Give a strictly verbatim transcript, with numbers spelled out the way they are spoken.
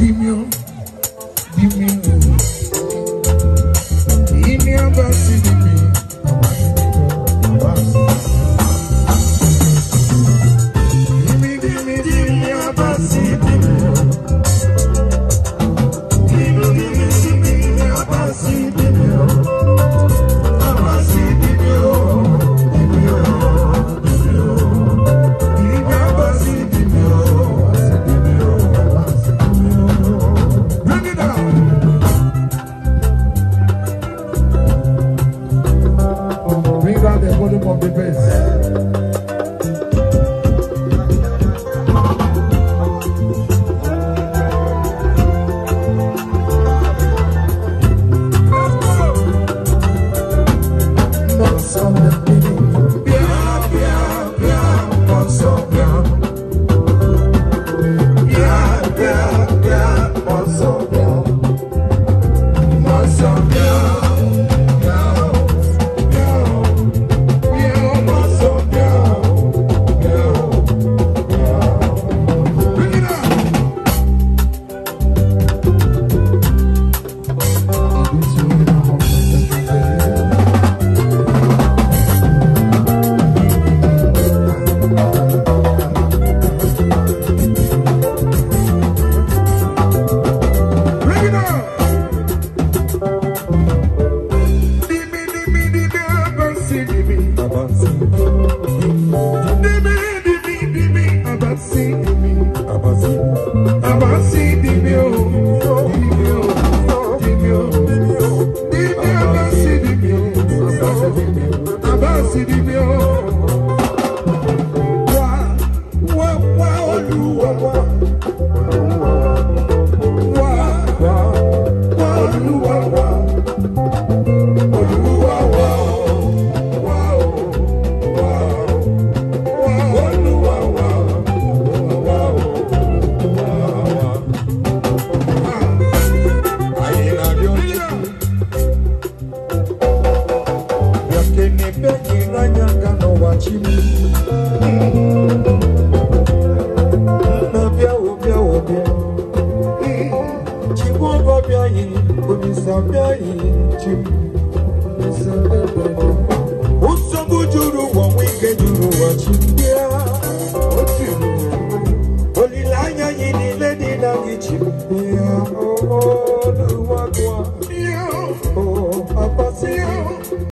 Dimio, Dimio, Dimio, Dimio,